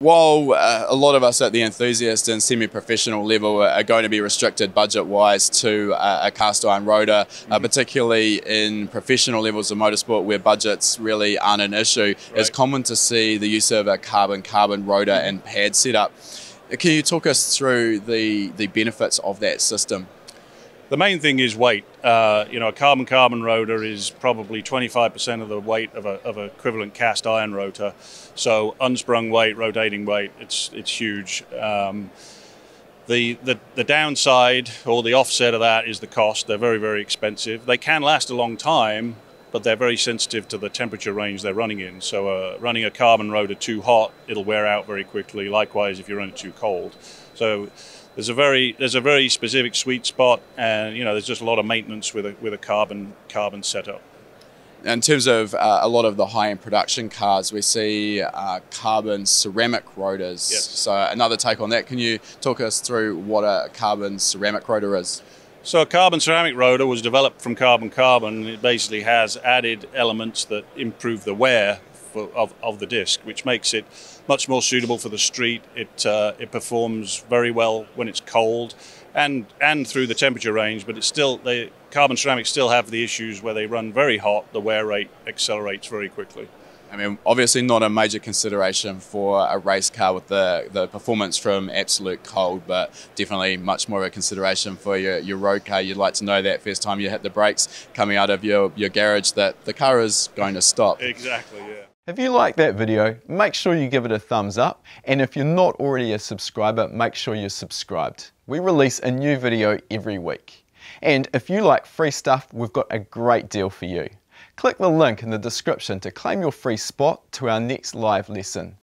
While a lot of us at the enthusiast and semi-professional level are going to be restricted budget-wise to a cast iron rotor, particularly in professional levels of motorsport where budgets really aren't an issue, it's common to see the use of a carbon-carbon rotor and pad setup. Can you talk us through the benefits of that system? The main thing is weight. You know, a carbon-carbon rotor is probably 25% of the weight of an equivalent cast iron rotor. So unsprung weight, rotating weight, it's huge. The downside or the offset of that is the cost. They're very, very expensive. They can last a long time, but they're very sensitive to the temperature range they're running in. So running a carbon rotor too hot, it'll wear out very quickly. Likewise, if you run it too cold. So there's a very specific sweet spot, and you know there's just a lot of maintenance with a carbon setup. In terms of a lot of the high-end production cars, we see carbon-ceramic rotors. Yes. So another take on that. Can you talk us through what a carbon-ceramic rotor is? So a carbon-ceramic rotor was developed from carbon-carbon. It basically has added elements that improve the wear of the disc, which makes it much more suitable for the street. It performs very well when it's cold and through the temperature range, but it's still, the carbon ceramics still have the issues where they run very hot, the wear rate accelerates very quickly. I mean, obviously not a major consideration for a race car with the performance from absolute cold, but definitely much more of a consideration for your road car. You'd like to know that first time you hit the brakes coming out of your garage that the car is going to stop. Exactly, yeah. If you like that video, make sure you give it a thumbs up, and if you're not already a subscriber, make sure you're subscribed. We release a new video every week. And if you like free stuff, we've got a great deal for you. Click the link in the description to claim your free spot to our next live lesson.